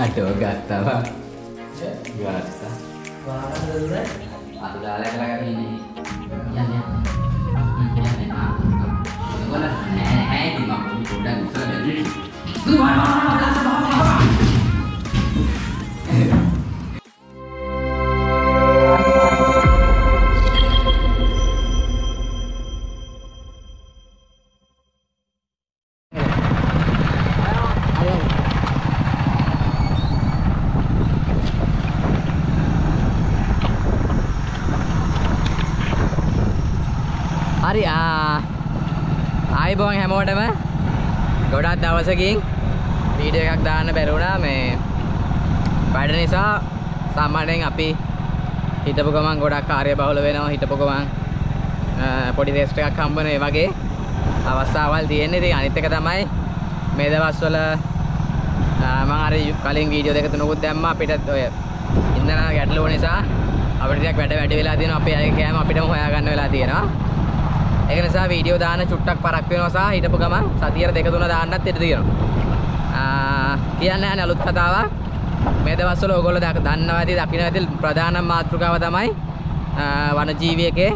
Aduh, gatal. Gatal. Aduh, lele kayak ini. Ya, ya. Hari ආයිබෝන් හැමෝටම ගොඩක් දවසකින් video එකක් දාන්න බැරි වුණා මේ වැඩ නිසා. සාමාන්‍යයෙන් අපි හිතපු ගමන් ගොඩක් කාර්යබහුල වෙනවා, හිතපු ගමන් පොඩි රෙස්ට් එකක් හම්බ වෙන ඒ වගේ අවස්ථාවල් තියෙන්නේ. ඉතින් අනිත් එක තමයි මේ දවස්වල මම අර කලින් වීඩියෝ දෙක තුනකුත් දැම්මා. අපිට ඔය ඉන්දන ගැටලුව නිසා අපිට ටිකක් වැඩි වෙලා තියෙනවා. අපි අය කෑම අපිටම හොයාගන්න වෙලා තියෙනවා. ඒක නිසා වීඩියෝ දාන්න චුට්ටක් පරක් වෙනවා සහ හිටපු ගමන් සතියට දෙක තුන දාන්නත් ඉඩ තියෙනවා. කියන්නේ නැහැ අලුත් කතාවක්. මේ දවස්වල ඕගොල්ලෝ දන්නවා ඇති, දකින්න ඇති ප්‍රධාන මාතෘකාව තමයි වනජීවියකේ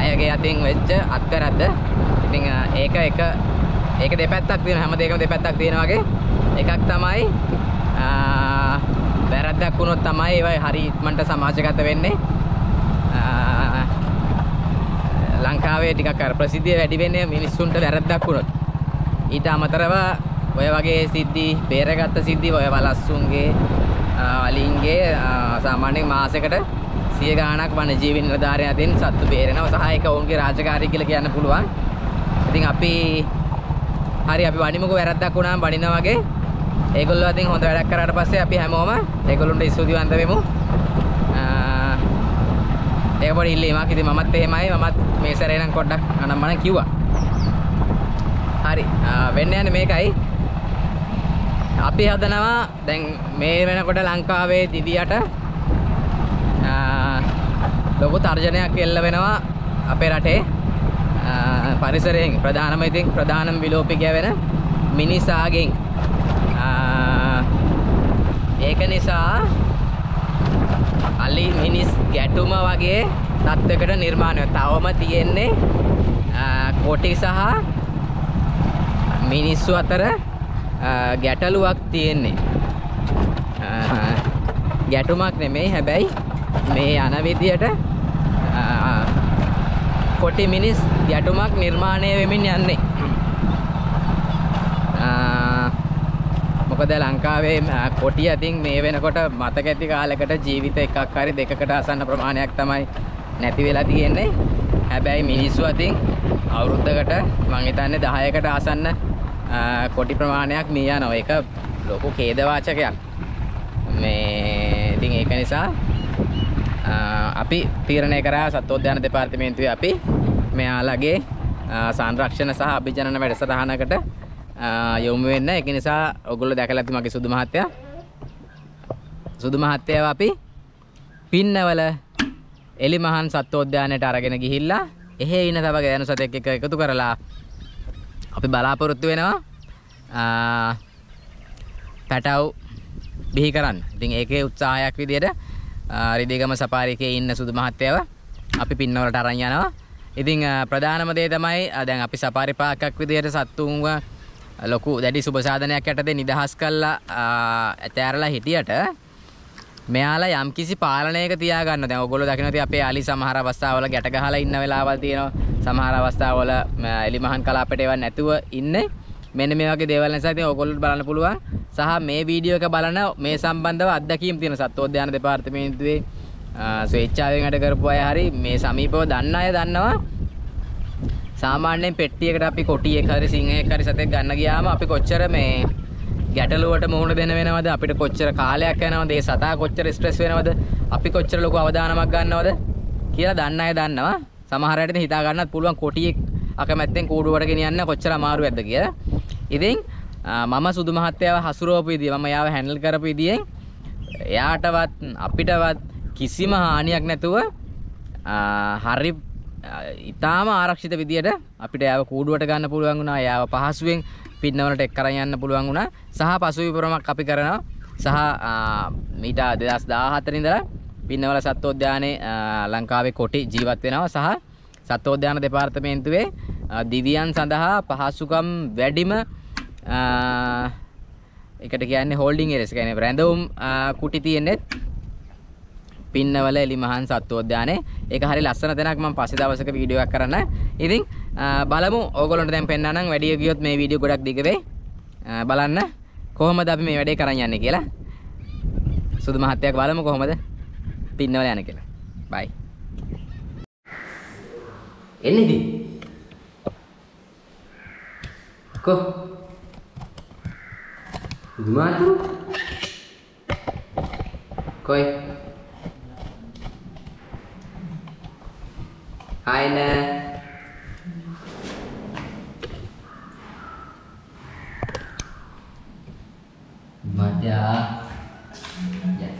අයගේ අතින් වෙච්ච අත්කරද්ද. ඉතින් ඒක දෙපැත්තක් තියෙනවා, හැම දෙයකම දෙපැත්තක් තියෙනවා වගේ. එකක් තමයි වැරද්දක් වුණොත් තමයි ඒවයි හරි ඉක්මනට සමාජගත වෙන්නේ. ලංකාවේ ටිකක් අර ප්‍රසිද්ධිය වැඩි වෙන්නේ මිනිස්සුන්ට වැරද්දක් වුණොත්. ඊට අමතරව ඔය වගේ සිද්ධි, බේරගත්ත සිද්ධි ඔය වලස්සුන්ගේ වලින්ගේ සාමාන්‍යයෙන් මාසයකට 100 ගාණක් වනජීවි නිලධාරියන් අතින් සත්තු බේරෙනවා සහ ඒක ඔවුන්ගේ රාජකාරිය කියලා කියන්න පුළුවන්. ඉතින් අපි වනිමුක වැරද්දක් වුණාම වනිනා වගේ ඒගොල්ලෝ අතින් හොඳ වැඩක් කරාට පස්සේ අපි හැමෝම ඒගොල්ලොන්ට ස්තුතිවන්ත වෙමු. ඒක පොඩි ඉල්ලීමක්. ඉතින් මමත් එහෙමයි, මමත් මේ සැරේ නම් පොඩ්ඩක් අනම්මන කිව්වා. හරි වෙන්න යන්නේ මේකයි. අපි හදනවා දැන් මේ වෙනකොට ලංකාවේ දිවියට ලොකු තර්ජනයක් එල්ල වෙනවා අපේ රටේ පරිසරයෙන්. ප්‍රධානම විලෝපිකය වෙන මිනිසාගෙන්. ඒක නිසා අලි මිනිස් ගැටුම වගේ තත්වයකට නිර්මාණය තවම තියෙන්නේ. කොටි සහ මිනිස්සු අතර ගැටලුවක් තියෙන්නේ. ගැටුමක් නෙමෙයි හැබැයි මේ යන විදියට කොටි මිනිස් ගැටුමක් නිර්මාණය වෙමින් යන්නේ. මොකද ලංකාවේ කොටි අතින් මේ වෙනකොට මතක ඇති කාලයකට ජීවිත එකක් හරි දෙකකට ආසන්න ප්‍රමාණයක් තමයි නැති වෙලා තියෙන්නේ. හැබැයි මිනිස්සු අතින් අවුරුද්දකට මම හිතන්නේ 10කට ආසන්න කොටි ප්‍රමාණයක් මිය යනවා. ඒක ලොකු ඛේදවාචකයක්. මේ ඉතින් ඒක නිසා අපි තීරණය කරා සත්වෝද්‍යාන දෙපාර්තමේන්තුවේ අපි මෙයාලගේ සංරක්ෂණ සහ අභිජනන වැඩසටහනකට යොමු වෙන්න. ඒක නිසා ඔයගොල්ලෝ දැකලා තියෙන මගේ සුදු මහත්තයාව අපි පින්නවල එලිමහන් සත්වෝද්‍යානයට අරගෙන ගිහිල්ලා එහෙ ඉන්න තව ගෑනු සතෙක් එක්ක එකතු කරලා අපි බලාපොරොත්තු වෙනවා පැටව් බිහි කරන්න. ඉතින් ඒකේ උත්සාහයක් විදියට රිදීගම සෆාරි එකේ ඉන්න සුදු මහත්තයාව අපි පින්නවලට අරන් යනවා. ඉතින් ප්‍රධානම දේ තමයි දැන් අපි සෆාරි පාක් එකක් විදියට සත්තුන්ව ලොකු දැඩි සුබ සාධනයක් යටතේ නිදහස් කළා ඇතෑරලා හිටියට මෙයාලා යම්කිසි පාලනයක තියාගන්න. දැන් ඔයගොල්ලෝ දකින්න අපේ අලි සමහර අවස්ථාවල ගැට ගහලා ඉන්න වෙලාවල් තියෙනවා. සමහර අවස්ථාවල එලිමහන් කලාපයට එවන්නේ නැතුව ඉන්නේ. මෙන්න මේ වගේ දේවල් නිසා ඉතින් ඔයගොල්ලෝ බලන්න පුළුවන්. සහ මේ වීඩියෝ එක බලන මේ සම්බන්ධව අත්දැකීම් තියෙන සත්වෝද්‍යාන දෙපාර්තමේන්තුවේ ස්වේච්ඡාවෙන් වැඩ කරපු අය හරි මේ සමීපව දන්න අය දන්නවා. සාමාන්‍යයෙන් පෙට්ටියකට අපි කොටියෙක් හරි සිංහයෙක් හරි සතෙක් ගන්න ගියාම අපි කොච්චර මේ ගැටලුවට මුහුණ දෙන්න වෙනවද, අපිට කොච්චර කාලයක් යනවද, ඒ සතා කොච්චර ස්ට්‍රෙස් වෙනවද, අපි කොච්චර ලොකු අවධානමක් ගන්නවද කියලා දන්න අය දන්නවා. සමහර අයට හිතා ගන්නත් පුළුවන් කොටියෙක් අකමැත්තෙන් කූඩුවට ගෙනියන්න කොච්චර අමාරු වෙද්ද කියලා. ඉතින් මම සුදු මහත්තයාව හසුරුවපු විදිය, මම යාව හැන්ඩල් කරපු විදියෙන් එයාටවත් අපිටවත් කිසිම හානියක් නැතුව හරි ඉතාම ආරක්ෂිත විදියට අපිට යාව කූඩුවට ගන්න පුළුවන් වුණා. යාව පහසුවෙන් පින්නවලට එක් කරන් යන්න පුළුවන් වුණා. සහ පසුවිපරමක් අපි කරනවා. සහ මීට 2014 ඉඳලා පින්නවල සත්වෝද්‍යානයේ ලංකාවේ කොටි ජීවත් වෙනවා. සහ සත්වෝද්‍යාන දෙපාර්තමේන්තුවේ දිවියන් සඳහා පහසුකම් වැඩිම එකට කියන්නේ හෝල්ඩින් ඒරියස්. ඒ කියන්නේ රැඳවුම් කුටි තියෙන්නේ පින්නවල එලිමහන් සත්වෝද්‍යානයේ. ඒක හරිය ලස්සන තැනක්. මම පස්සේ දවසක වීඩියෝ එකක් කරන්න. ඉතින් බලමු. ඕගොල්ලන්ට දැන් පෙන්නා නම් වැඩි ගියොත් මේ වීඩියෝ ගොඩක් දිග වෙයි. බලන්න කොහොමද අපි මේ වැඩේ කරන් යන්නේ කියලා. සුදු මහත්තයාක් බලමු කොහොමද පින්නවල යන්නේ කියලා. බයි. එන්නේදී. කො gimana tuh? Koi hai na mati ya ya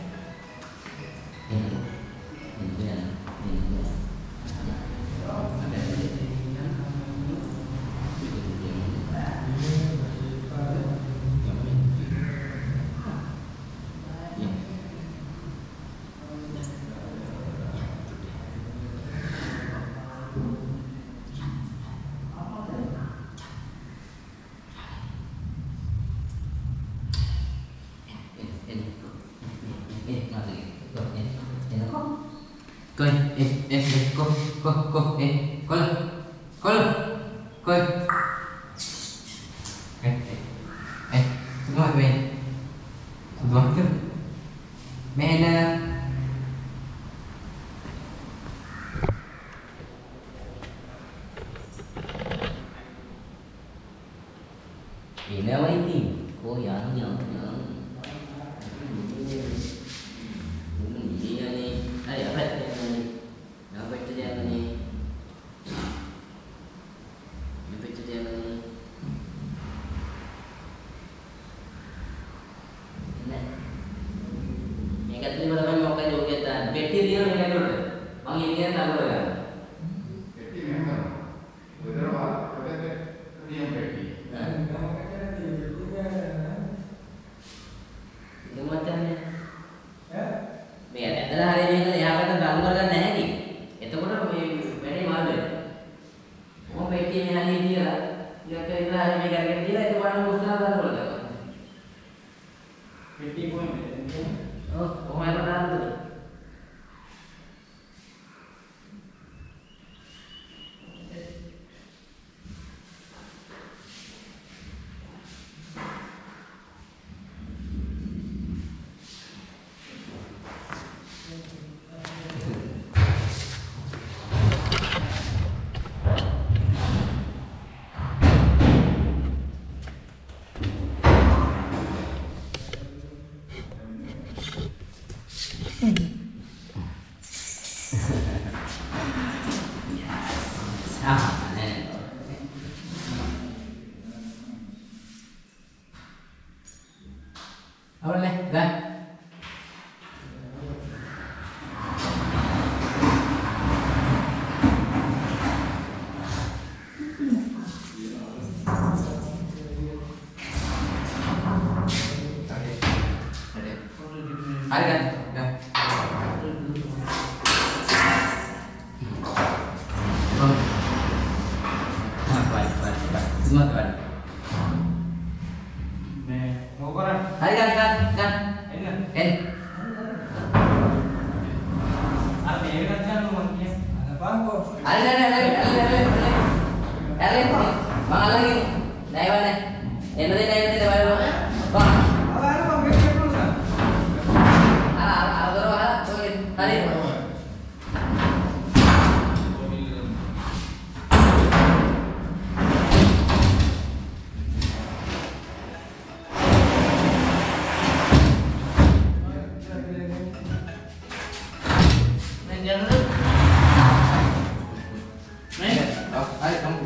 Ayo kamu.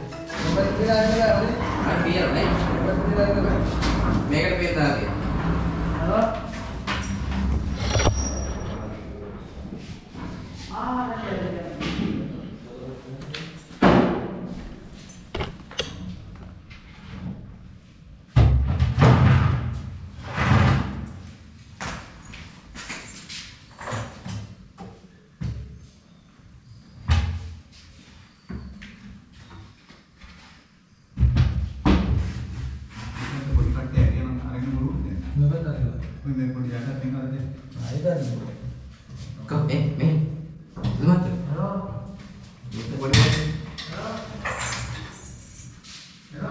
Coba kita lagi. मेरे को ज्यादा नहीं आते भाई का कब ए मैं मत हेलो ये तो बड़ी हेलो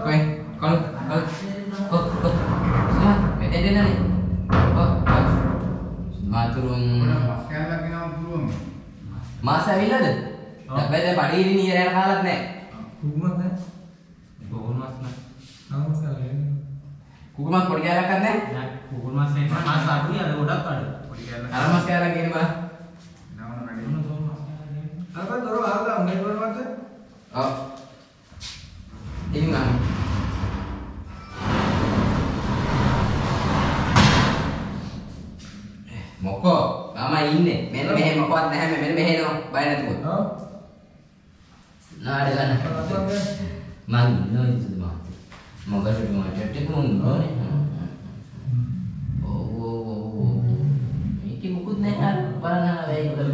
कोई कल कल सुना मैं दे देना मातुरुम क्या लगे ना गुरुम masa bila deh tak boleh padi ini ni ada kalat nek kukumat nek kukumat nek kamu kalau kukumat pergi ada kan nek kukumat saya masa aku ni ada udah kan ada mas kaya lagi ni bah apa dorong apa nggak dorong apa oh ini nggak moko ama inne mene mehe mokawat naha mene mehe no bay nathu ha naade ganna man no idu ma mogaru ma jatte mun no ne oh meke mukut naha barana vey yugal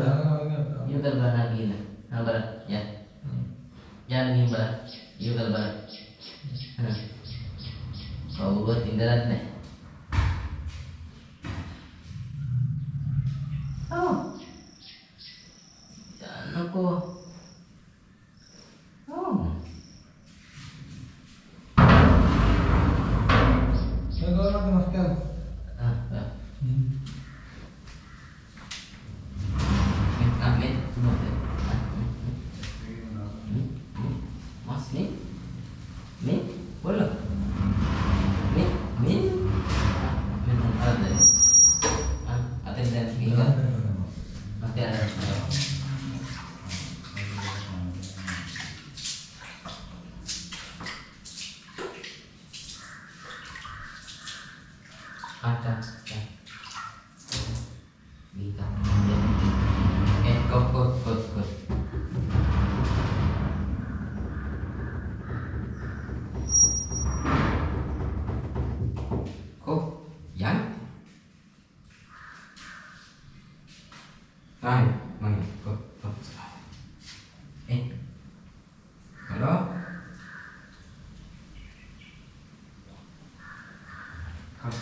barana gila ha bara ya ya ni bara yugal bara ha oba tindarat ne Oh, jangan aku. Oh, saya kalau nak makan, amin, mas ni, boleh, ni, ada, ada yang tinggal. Ya. Ada. Minta. Kok. Kok yang Hai, mangga, kok. Halo? Halo.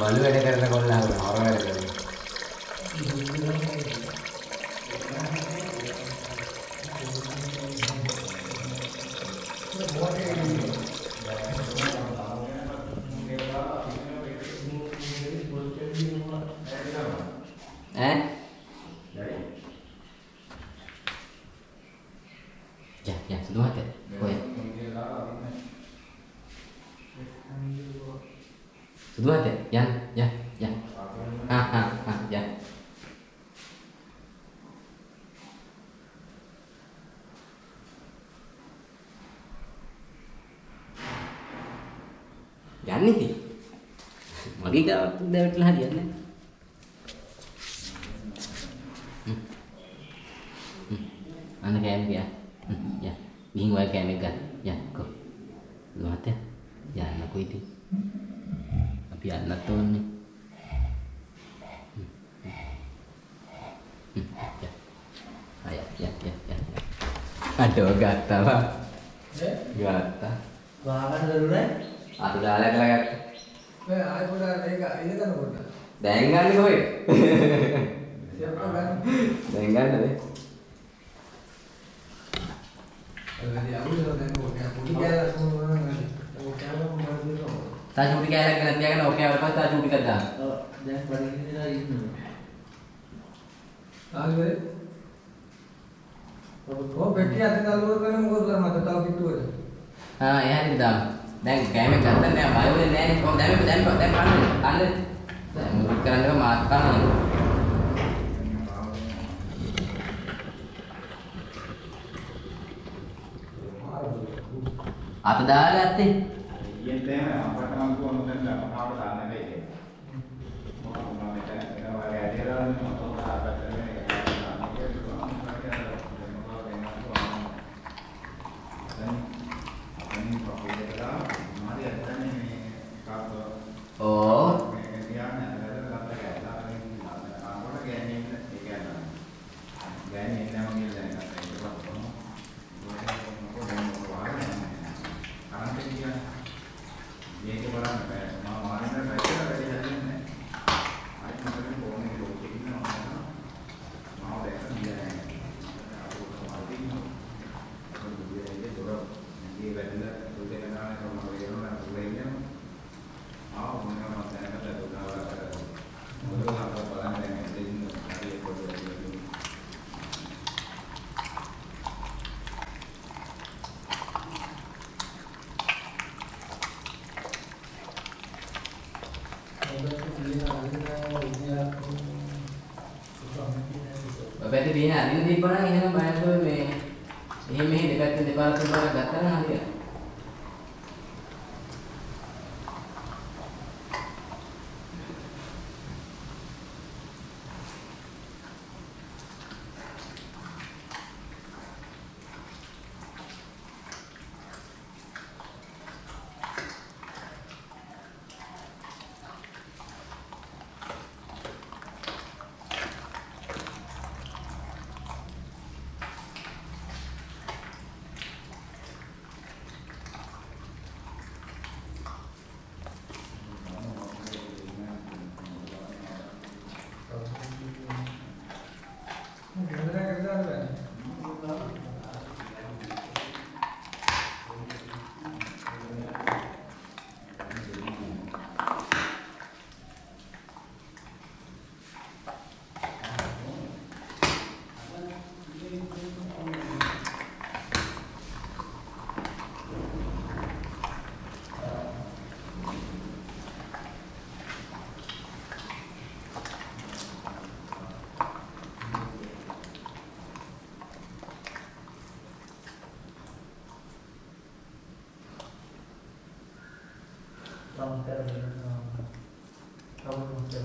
Balu ada karena kolah, orang ada karena. Ya, sudah mati. Sudah mati, ya. Ah, ya. नहीं थी मगी का देवट ला दिया ने anak kayak ya ya bingung kayak mega ya kok lu hati ya anakku itu tapi anak tuh nih ya ayo ya ya ya aduh gata pak gata bahan dulu aduh udah lagi aku udah enggak ini kan udah dengan nih boy siapa kan dengan nih Tajam tiga lagi nanti kan oke apa tajam tiga dah. Jangan balik ini lagi. Aje. Oh beti hati kalau kan mau keluar mata tahu gitu aja. Ah ya tidak. Dan game jantan ya bayu ini. Kau jangan panen panen. Karena dia makan. Apa dah lati? Yang tengah, apa tengah tu orang tengah, apa tu tanah lagi. Orang orang macam ni, orang orang ada orang macam tu orang apa tu ni. Oh.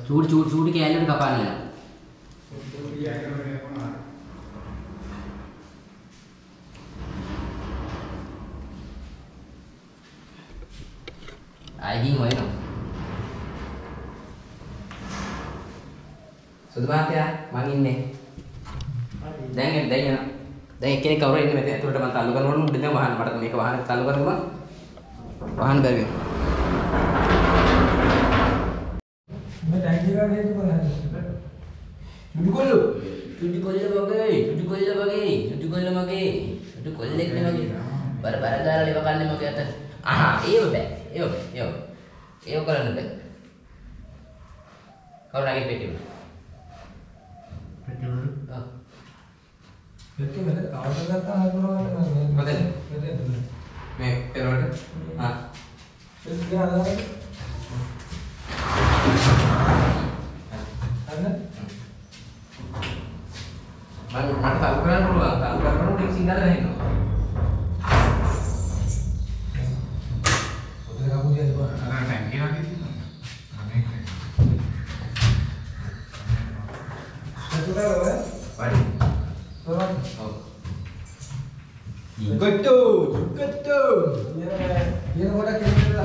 चूड़ चूड़ चूड़ के island का पानी है Good dude. Yeah. You know what I can do?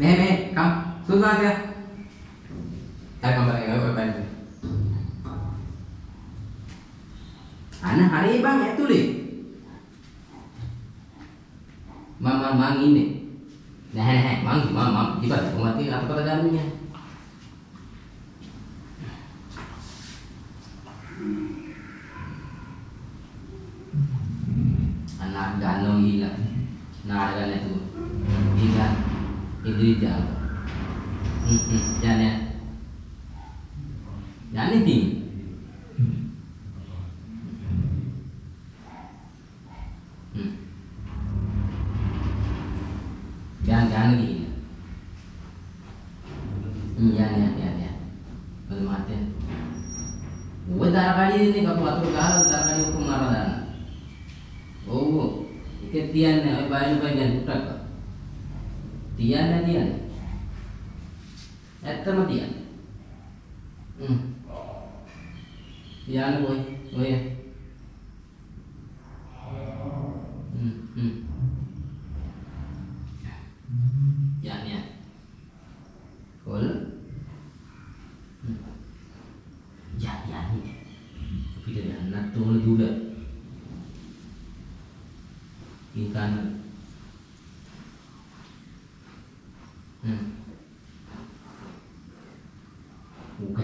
Mẹ, cầm, rút ra kia. Đây cầm bậy rồi, bậy. Anak hari bang ya tulis. Mang ini. Nah, mang, ibarat mati apa kata dalamnya? Anak danau hilang. Nah, ada itu. Hilang. Ini jalan, jalan ini tinggi. Jalan lagi, jalan, belum mati. Gue darah kali ini kalau atur galau darah kali hukum naradan. Oh, ketian nih, bayi putra. Dian. Eta mah Dian. Dian boy. Ya. Kol. Ya nih. Tapi dari anak tuh juga. Ikan.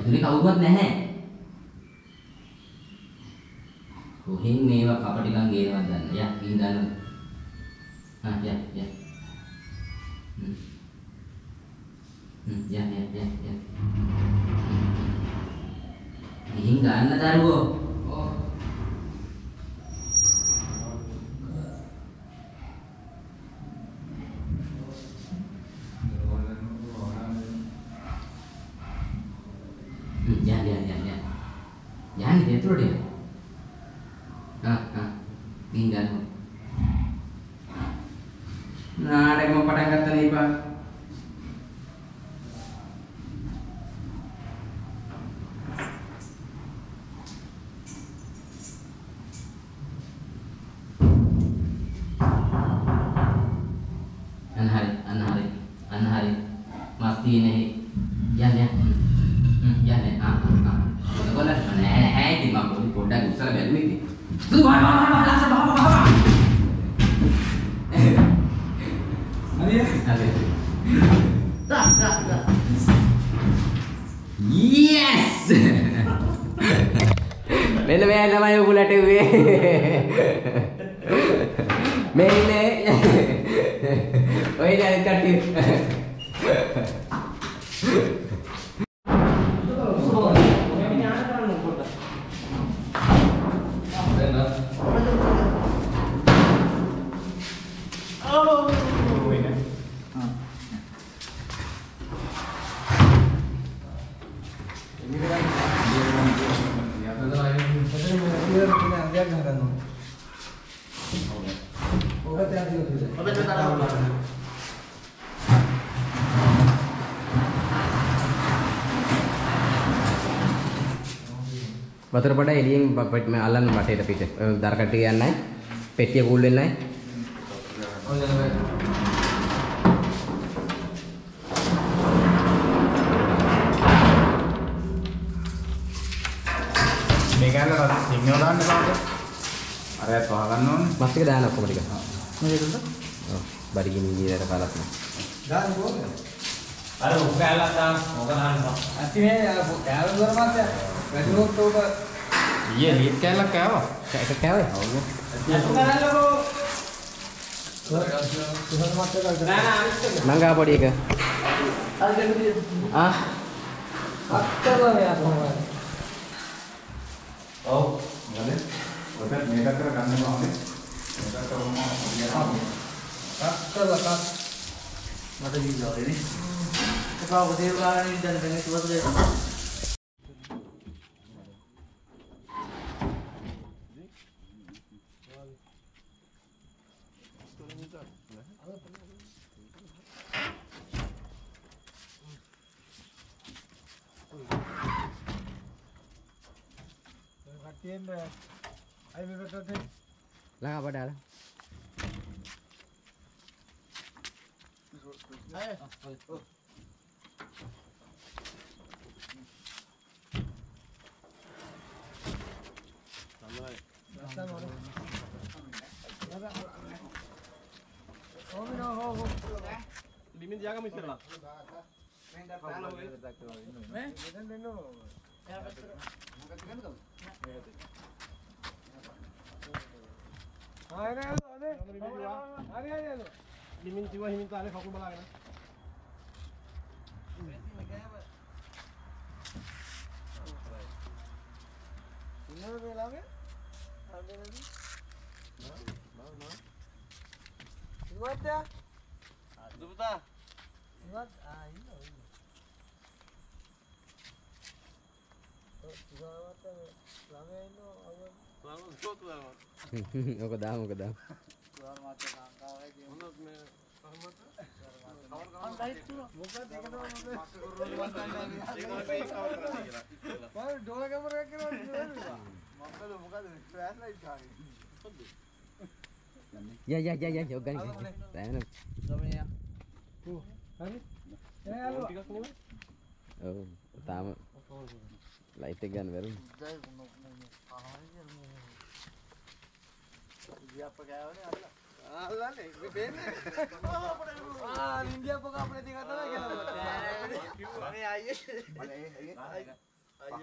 Jadi kau buat nih, kuhing mewah kapal ikan gila dan ya indah, ya, ya, hingga anda taruh, oh, jangan dia terus dia, tinggal. Nah, ada mau pada kata nih pak, anhari, mati nih, jangan, boleh, di bangku di Polda gusar bermiti. Tuh, bawa, langsung bawa. Ada. Tak. Yes. Nenek namanya bulat TV. Nenek. Oh ini ada katil. Bater pada ini bapak alam mati tapi darah ketian naik, peti gulen naik. Mereka lah sinyal dan apa? Ada tuhalan non? Masih ada anak mereka. Oh, bari gini dari kalah. Dan boleh. Ada bukan alat tak? Bukan alat. Aslinya ada bukan alat berapa ya? Kedua tu ber. Iya, lihat kelak kewa. Kelak kewa. Aku kalah logo. Tuhan mati lagi. Nangga apa dia ke? Ah. Aktor lah ya semua. Oh, boleh. Boleh. Mereka kerana mau ni. Mereka kerana mau dia mau. Aktor lah kan. Mata hijau ini. Kalau kita orang ini dan dengan tuan dia. तीन आई में बैठा थे लगा पर डाला limit jaga mister lah. Duta. Ingat, ini. Ya, yoga nih. Ayo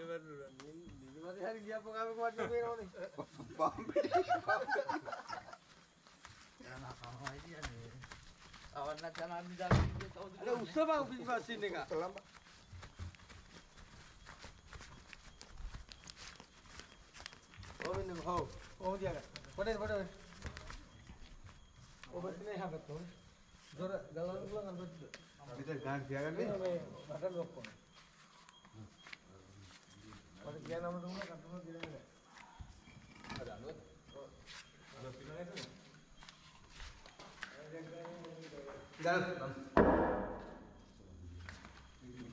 berulang ini masih hari dia pengaruh kuat juga ini. Pada dia nama rumah kan rumah dia ada lu ada pindah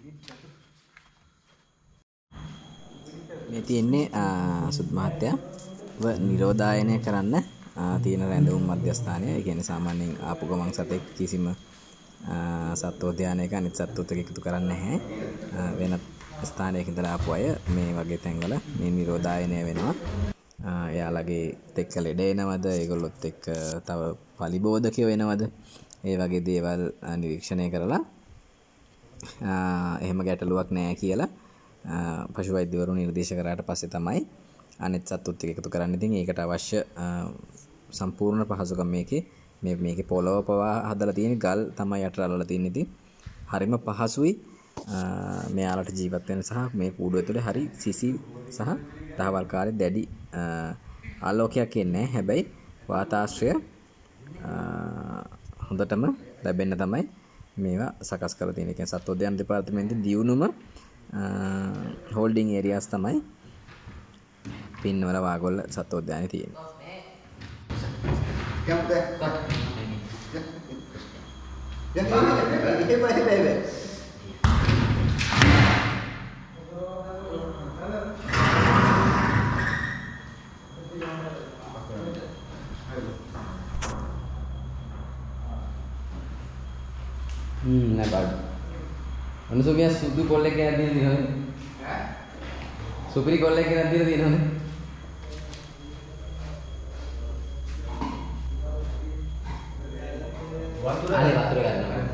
itu jalan මේ තියන්නේ සුද් මහත්තයා ව නිරෝධායනය කරන්න තියෙන රැඳවුම් මධ්‍යස්ථානය. ඒ කියන්නේ සාමාන්‍යයෙන් ආපු ගමන් සතෙක් කිසිම සත්ව ධානයක අනිත් සත්වත්වක එකතු කරන්නේ නැහැ. වෙනත් ස්ථානයකින් ඉඳලා ආපු අය මේ වගේ තැන්වල මේ නිරෝධායනය වෙනවා. එයාලගේ තෙක්ක ලෙඩ එනවද, ඒගොල්ලොත් එක්ක තව පලිබෝධකය වෙනවද, ඒ වගේ දේවල් නිරීක්ෂණය කරලා එහෙම ගැටලුවක් නැහැ කියලා පශු වෛද්‍යවරු නිර්දේශ කරාට පස්සේ තමයි අනෙත් සත්තුත් එක්ක එකතු කරන්න. ඉතින් ඒකට අවශ්‍ය සම්පූර්ණ පහසුකම් මේකේ මේකේ පොළව පවා හදලා තියෙන ගල් තමයි යටරලවල තියෙන. ඉතින් හරිම පහසුයි මෙයාලට ජීවත් වෙන සහ මේ කූඩුව තුළ හරි සිසිල් සහ දහවල් කාලේ දැඩි ආලෝකයක් එන්නේ. හැබැයි වාතාශ්‍රය හොඳටම ලැබෙන්න තමයි මේවා සකස් කරලා තියෙන්නේ. ඒ කියන්නේ සත්වෝද්‍යාන දෙපාර්තමේන්තුවේ දියුණුම හෝල්ඩින් ඒරියාස් තමයි පින්නවල වාගොල්ල සත්වෝද්‍යානේ තියෙන්නේ. Manusia sudu kolek yang hadir di sana, supri kolek yang hadir di sana. Ada baterai kan?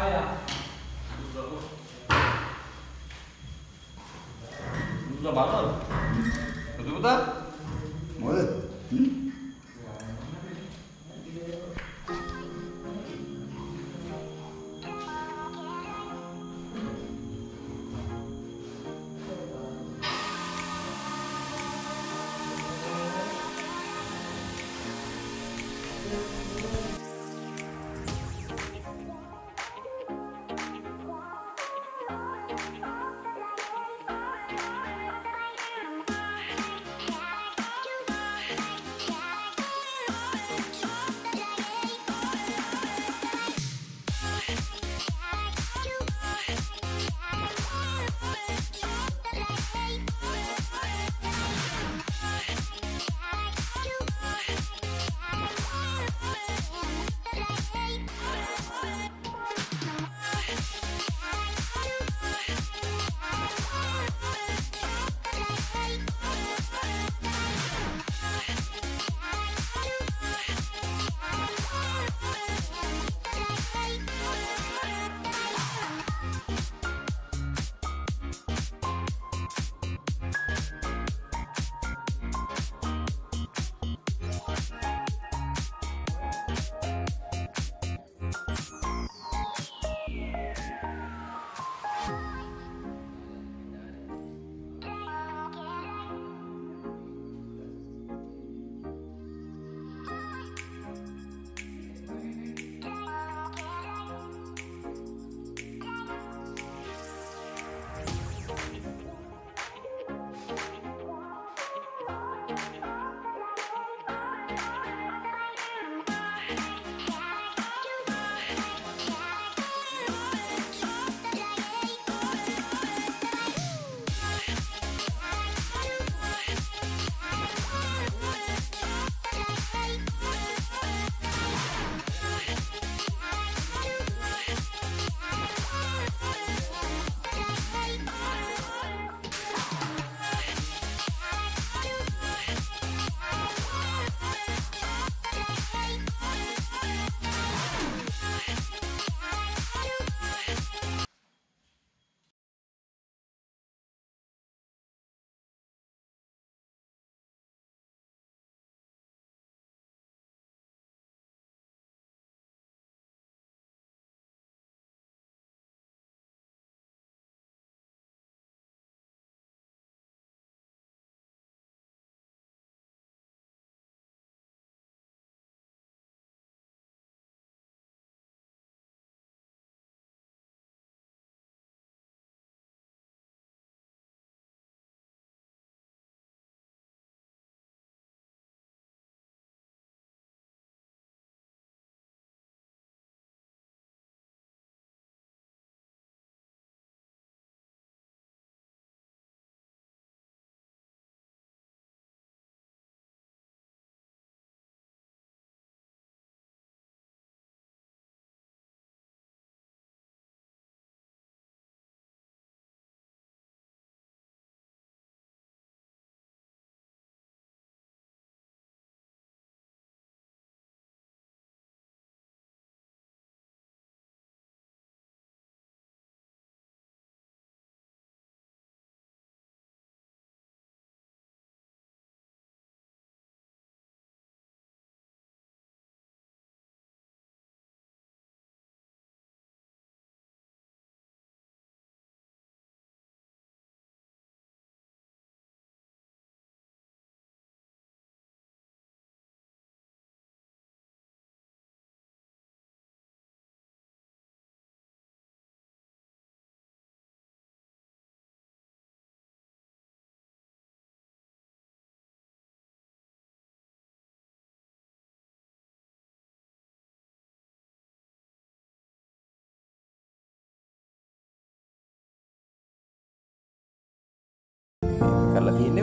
Ayah, sudah batal, betul.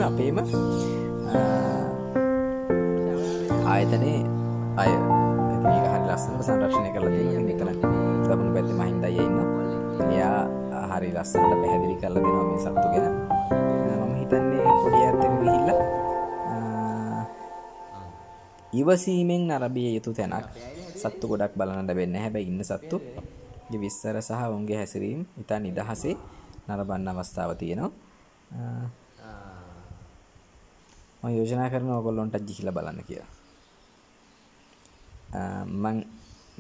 අපේම ආයතනයේ අය මේක හරි ලස්සනට සංරක්ෂණය කරලා තියෙනවා නිකන් ලබන පැත්තේ මහින්දයි ඉන්නවා. එයා හරි ලස්සනට පැහැදිලි කරලා දෙනවා මේ සතුට ගැන. මම හිතන්නේ පොඩි ඇත්තෙක් ගිහිල්ලා ඉවසීමෙන් නරඹිය යුතු තැනක්. සත්තු ගොඩක් බලන්න ලැබෙන්නේ නැහැ. හැබැයි ඉන්න සත්තු ගේ විස්තර සහ ඔවුන්ගේ හැසිරීම ඉතා නිදහසේ නරඹන්න අවස්ථාව තියෙනවා. මම යෝජනා කරනවා ඔයගොල්ලන්ට ගිහිල්ලා බලන්න කියලා. මම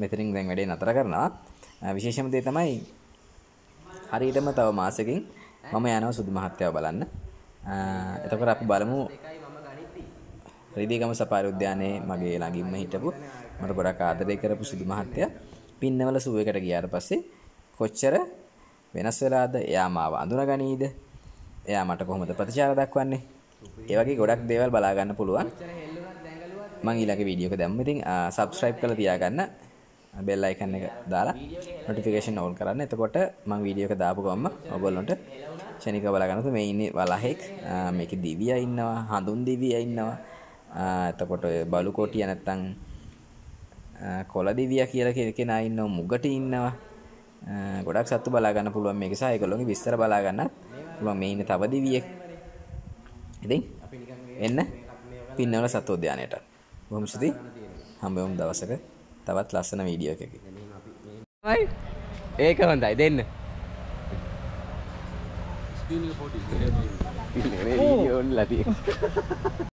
මෙතනින් දැන් වැඩේ නතර කරනවා. විශේෂම දේ තමයි හරියටම තව මාසෙකින් මම යනවා සුදු මහත්තයා බලන්න. එතකොට අපි බලමු රිදීගම සපාර උද්‍යානයේ මගේ ළඟින්ම හිටපු මට ගොඩක් ආදරය කරපු සුදු මහත්තයා පින්නවල සුවේකට ගියාට පස්සේ කොච්චර වෙනස් වෙලාද, එයා මාව අඳුනගනීද, එයා මට කොහොමද ප්‍රතිචාර දක්වන්නේ, ඒ වගේ ගොඩක් දේවල් බලා ගන්න පුළුවන්. මම ඊළඟ වීඩියෝ එක දැම්ම. ඉතින් subscribe කරලා තියාගන්න, bell icon එක දාලා notification on කරන්න. එතකොට මම වීඩියෝ එක දාපු ගමන් ඔයගොල්ලන්ට ශනිකව බලා ගන්න. මේ ඉන්නේ වලහෙක්, මේකේ දිවියා ඉන්නවා, හඳුන් දිවියා ඉන්නවා. එතකොට බලු කොටිය නැත්තම් කොළ දිවියා කියලා කෙනා ඉන්නවා, මුගටි ඉන්නවා. ගොඩක් සත්තු බලා ගන්න පුළුවන් මේක. සහ ඒගොල්ලෝගේ විස්තර බලා ගන්නත් පුළුවන්. මේ ඉන්නේ තව දිවියෙක්. ඉතින් එන්න පින්නවල සත්ව උද්‍යානයට. බොහොම ස්තුතියි. හම්බෙමු දවසක තවත් ලස්සන වීඩියෝ එකකින්. ඒක හොඳයි දෙන්න. ස්ක්‍රීන් එක පොඩි.